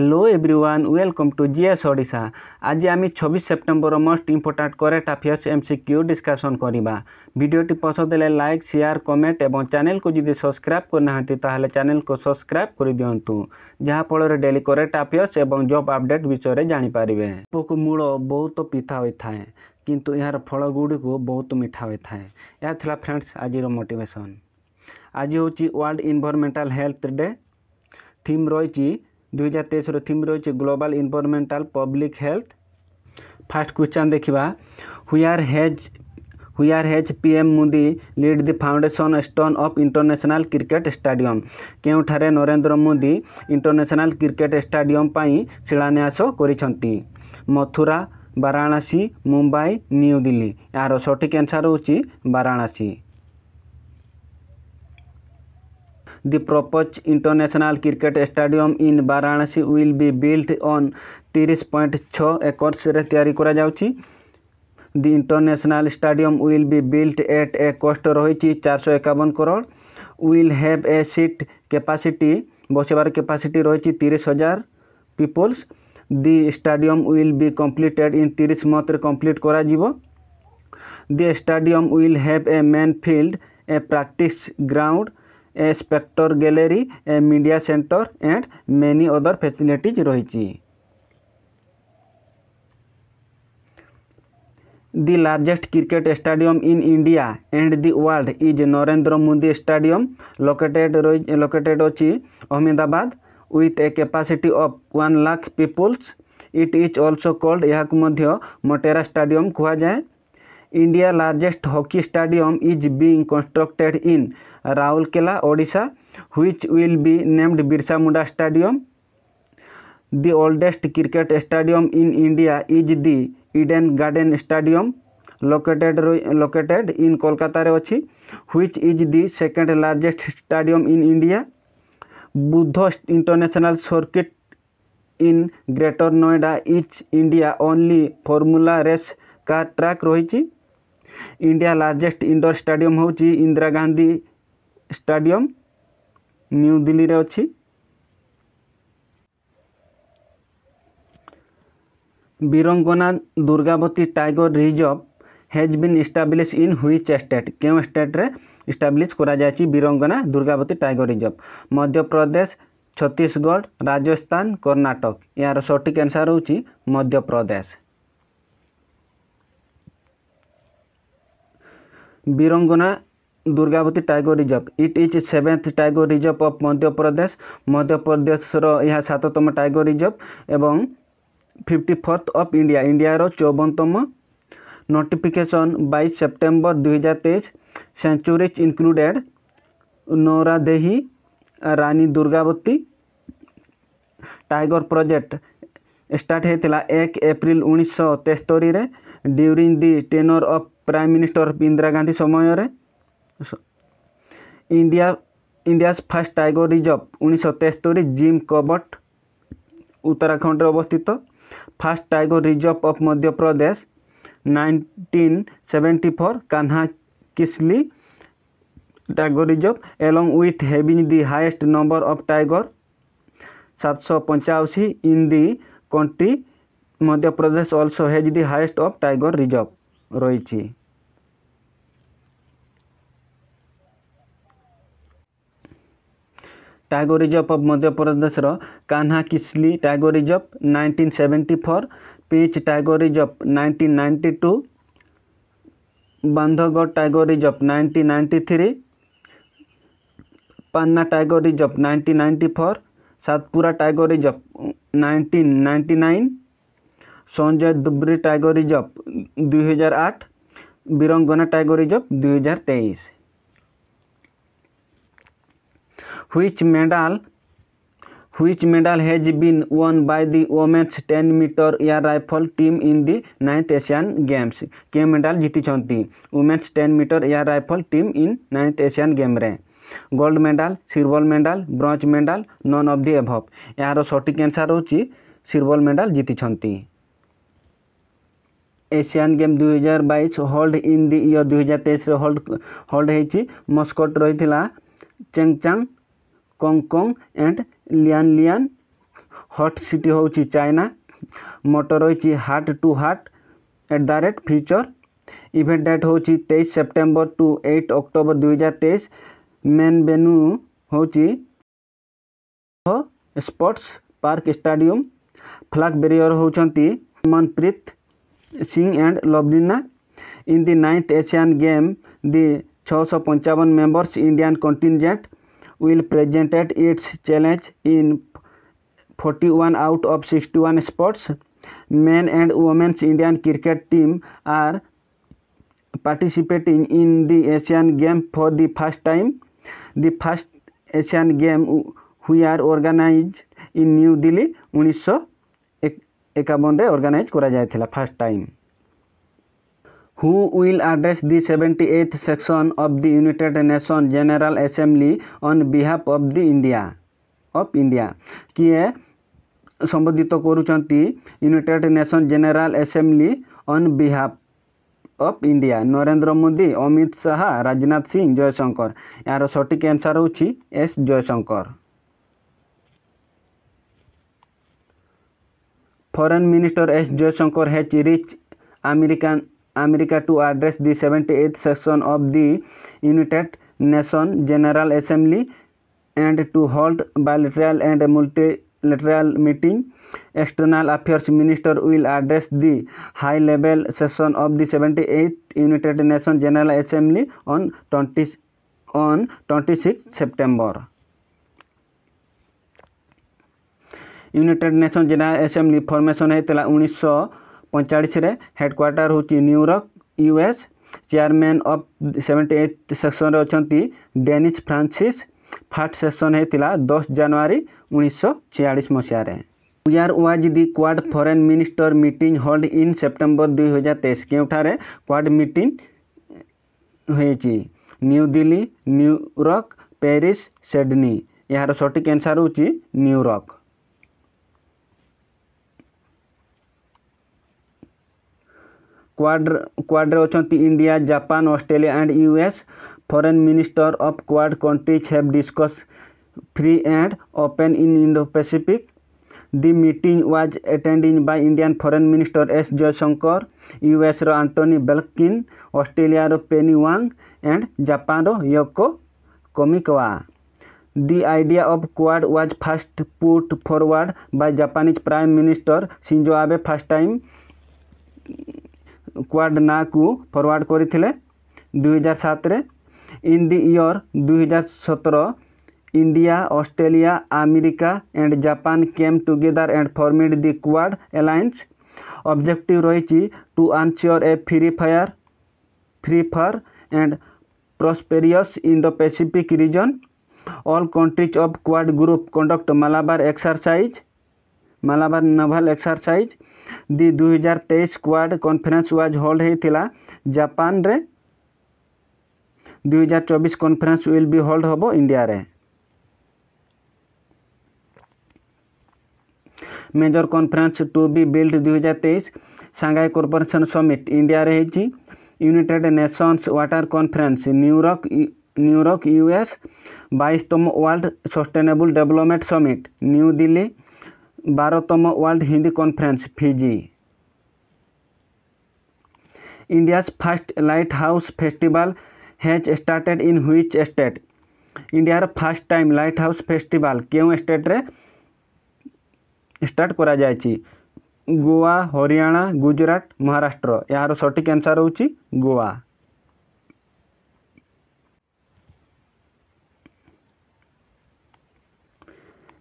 Hello everyone welcome to GS Odisha. आज आम 26 September most important current affairs MCQ discussion करवा। वीडियोटी पसंद है लाइक शेयर कमेंट और चैनल को जी सब्सक्राइब करना ताहले चैनल को सब्सक्राइब कर दिंतु, जहाँफल डेली करेक्ट अफेयर्स और जॉब अपडेट विषय जानीपारे। को मूल बहुत पिथा होता है किंतु यार फल गुड़ी को बहुत मीठा होता है। यह था फ्रेंड्स आज मोटिवेशन। आज हूँ world environmental health day. Theme रही 2023 थीम रही global environmental public health. First question देखा, हुआर has PM Modi lead the foundation stone of international cricket stadium. क्योंठारे Narendra Modi international cricket stadium पर शिलान्यास करिसेंती। मथुरा, वाराणसी, मुंबई, न्यू दिल्ली। यार सठिक आंसर होची Varanasi. The proposed international cricket stadium in Varanasi will be built on 30.6 acres रे तैयारी करा जाउची। The international stadium will be built at a cost रही 451 crore। will have a seat capacity, बसबार कैपेसिटी रही 30,000 peoples. The stadium will be completed in 30 months complete करा जीवो। The stadium will have a main field, a practice ground, a spectator gallery, a media centre and many other facilities रही। The largest cricket stadium in India and the world is Narendra Modi stadium located अछि Ahmedabad with a capacity of 1 lakh peoples. It is also called, यह Motera stadium कहा जाए। India largest hockey stadium is being constructed in Rourkela, Odisha, which will be named Birsa Munda stadium. The oldest cricket stadium in India is the Eden Garden stadium located in Kolkata रे अछि, which is the second largest stadium in India. Buddh international circuit in greater Noida is India only formula race का track रही। India largest indoor stadium हूँ Indira Gandhi stadium New Delhi रे अच्छी। Birangana Durgavati tiger reserve has been establish in which state. क्यों state रे establish करा जायछि Birangana Durgavati tiger reserve. Madhya Pradesh, Chhattisgarh, Rajasthan, Karnataka. यार सटीक आंसर होछि Madhya Pradesh. Birangana Durgavati tiger reserve it is seventh tiger reserve of Madhya Pradesh यह 7तम टाइगर रिजर्व एवं 54th ऑफ इंडिया, इंडियार 54तम। नोटिफिकेशन 22 सितंबर 2023। Sanctuaries included Nauradehi, Rani Durgavati. Tiger project start होता 1 April 1973 during the tenure of prime minister Indira Gandhi समय रे। India first tiger reserve 1973 Jim Corbett Uttarakhand अवस्थित। First tiger reserve of Madhya Pradesh 1974 Kanha Kisli tiger reserve along with having the highest number of tiger 785 in the country. Madhya Pradesh also has the highest of tiger reserve रही। Tiger reserve of Madhya Pradesh Kanha Kisli tiger reserve 1974, Pench tiger reserve 1992, Bandhavgarh tiger reserve 1993, Panna tiger reserve 1994, Satpura tiger reserve 1999, Sanjay Dubri tiger reserve 2008, Birangana tiger reserve 2023। Which medal has been won by the women's 10-meter air rifle team in the 9th Asian Games? के medal जीति women's 10-meter air rifle team in 9th Asian game रे। Gold medal, silver medal, bronze medal, none of the above. यार सटीक answer होची silver medal जीति। Asian game 2022 hold in the year 2023 hold होती mascot रही Chenchen, Congcong and Lianlian. हट city हूँ China motto रही heart to heart @ future event date हूँ 23 September to 8 October 2023। Main venue हूँ sports park stadium. Flag bearer होती Manpreet Singh and Lovlina. In the 9th Asian game the 655 members Indian contingent will presented its challenge in 41 out of 61 sports. Men and women's Indian cricket team are participating in the Asian Games for the first time. The first Asian Games were organized in New Delhi 1951 रे organize करा जाय थिला first time. Who will address the 78th section of the United Nations General Assembly on behalf of the India of India? किए संबोधित करूछंती United Nation General Assembly on behalf of India. Narendra Modi, Amit Shah, Rajnath Singh, Jaishankar. यार सटीक answer होची S Jaishankar. Foreign minister S Jaishankar has reach America to address the 78th session of the United Nation General Assembly and to hold bilateral and multilateral meeting. External affairs minister will address the high level session of the 78th United Nations General Assembly on 26 September. United Nations General Assembly formation होता 1945 रे। Headquarter होची New York US। Chairman of 78th section होचंती Dennis Francis. First session होता 10 जनवरी 1946 यार was the quad foreign minister meeting hold in September 2023 के quad meeting होती New Delhi, New York, Paris, Sydney. यार सटीक आंसर होची न्यूयॉर्क। क्वाड अछंती India, Japan, Australia and US. Foreign minister of quad countries have discuss free and open in Indo Pacific. The meeting was attending by Indian foreign minister S Jaishankar, US रो Antony Blinken, Australia रो Penny Wong and Japan रो Yoko Kamikawa. The idea of quad was first put forward by Japanese prime minister Shinzo Abe. First time quad ना को forward करथिले 2007 रे। In the year 2017 India, Australia, America and Japan came together and formed the quad alliance. Objective रही to ensure a free fire and prosperous Indo Pacific region. All countries of quad group conduct Malabar naval exercise. The 2023 quad conference was hold होता Japan रे। 2024 conference will be hold होबो India रे। Major conference to be build 2023 Shanghai corporation summit India रे हिची। United Nations water conference New York US. 22तम world sustainable development summit New Delhi. 12तम world Hindi conference Fiji. India's first light house festival has started in which state? India first time light house festival क्यों state रे start करा जायछि? गोवा, हरियाणा, गुजरात, महाराष्ट्र। यार सटीक answer होछि Goa.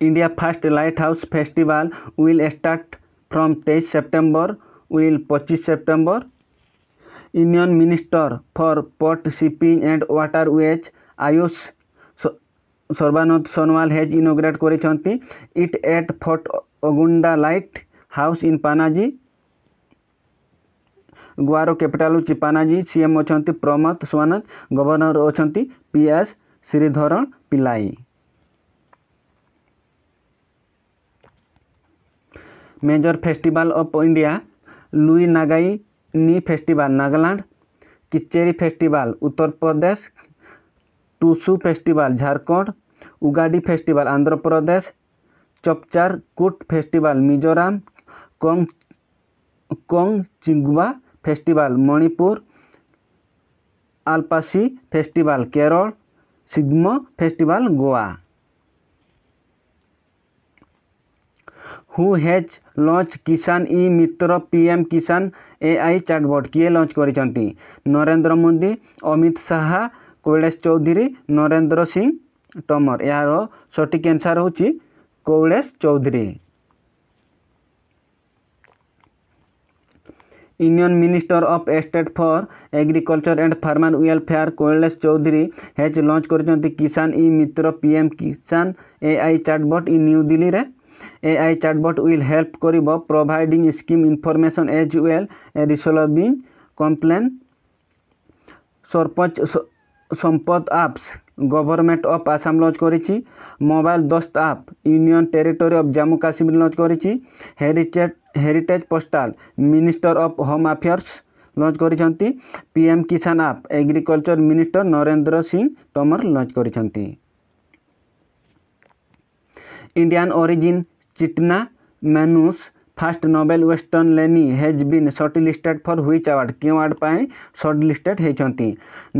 India first light house festival will start from 23 September will 25 September. Union minister for port, shipping and waterways Ayush Sarbananda Sonowal has inaugurate करिसेंती it at fort Aguada light house in Panaji. Goa रो capital होची पानाजी। सीएम अछंती प्रमोद सावंत, गवर्नर अछंती PS Sreedharan Pillai. Major festival of India Lui Ngai Ni festival Nagaland, Khichdi festival Uttar Pradesh, Tusu festival Jharkhand, Ugadi festival Andhra Pradesh, Chapchar Kut festival Mizoram, Kangchingba festival Manipur, Alpasi festival Kerala, Shigmo festival Goa. Who has launch Kisan e Mitra PM Kisan AI chatbot किए launch करिसेंटी? नरेंद्र मोदी, अमित शाह, कैलाश चौधरी, नरेंद्र सिंह तोमर। यार सटीक answer होची Kailash Chaudhary. Indian minister of state for agriculture and farmer welfare Kailash Chaudhary has launch करिसेंटी Kisan e Mitra PM Kisan AI chatbot in new Delhi रे। AI chatbot will help करिबो providing scheme information as well as resolving complaint। Sarpanch Sampad apps government of Assam launch करिछि। Mobile Dost app union territory of Jammu Kashmir launch करिछि। Heritage postal minister of home affairs launch करिछंती। PM Kisan app agriculture minister Narendra Singh Tomar launch करिछंती। Indian origin Chetna मैनूस first novel western लेनी has been shortlisted for which award? क्यों award पाए shortlisted होती?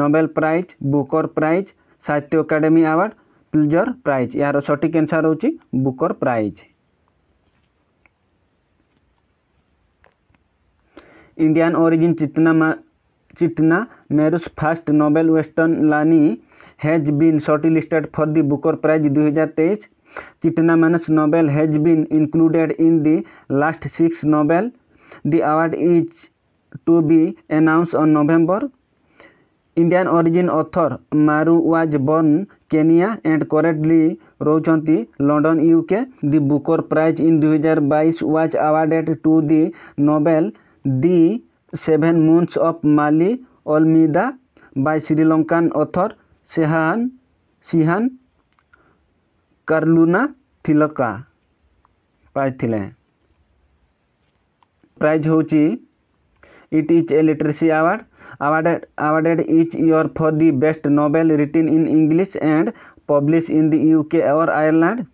Nobel prize, Booker prize, Sahitya Akademi award, Pulitzer prize. यार सटीक answer होची Booker prize. Indian origin Chetna मैनूस first novel western लानी has been shortlisted for the Booker prize 2023। Chitra Mukherjee's novel has been included in the last 6 novel. The award is to be announced on November. Indian origin author Maru was born Kenya and currently resides London, UK. The Booker Prize in 2022 was awarded to the novel The 7 Moons of Mali Olmida by Sri Lankan author Shehan Karunatilaka पाइथिले। Prize होची it is a literacy award. Awarded each year for the best novel written in English and publish in the UK और Ireland.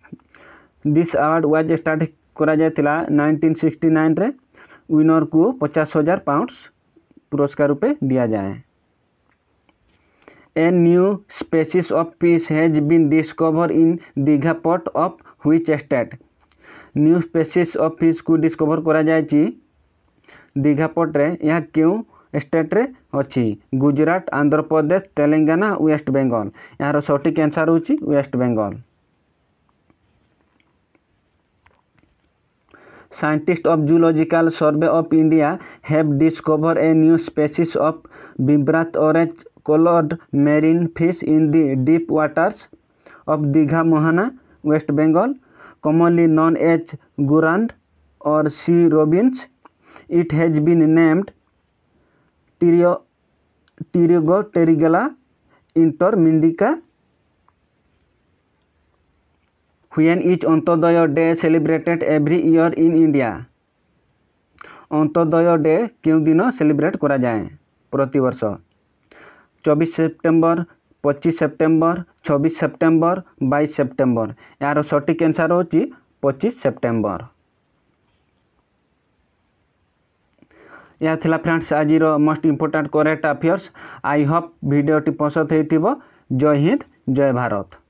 This award was start करा जायतिला 1969 रे। Winner को 50,000 pound पुरस्कार रूपे दिया जाए। A new species of fish has been discovered in Digha Port of which state? New species of fish को discover करा जायछि दीघा पोर्ट रे। यह क्यों स्टेट रे अछि? गुजरात, आंध्र प्रदेश, तेलंगाना, वेस्ट बेंगल। यार सटीक आंसर होछि waste Bengal. Scientists of Zoological Survey of India have discovered a new species of vibrant orange colored marine fish in the deep waters of Digha Mohana, West Bengal, commonly known as gourand or sea robins. It has been named Teriogoterrigela intermindica. When is Antodoya Day celebrated every year in India? Antodoya Day क्यों दिनों celebrate करा जाए प्रति वर्ष? 24 September, 25 September, 26 September, 22 September. यार सटीक answer होची 25 September. या थिला फ्रेंड्स आज most important current affairs. I hope video टी पसंद होइथिबो। जय हिंद, जय भारत।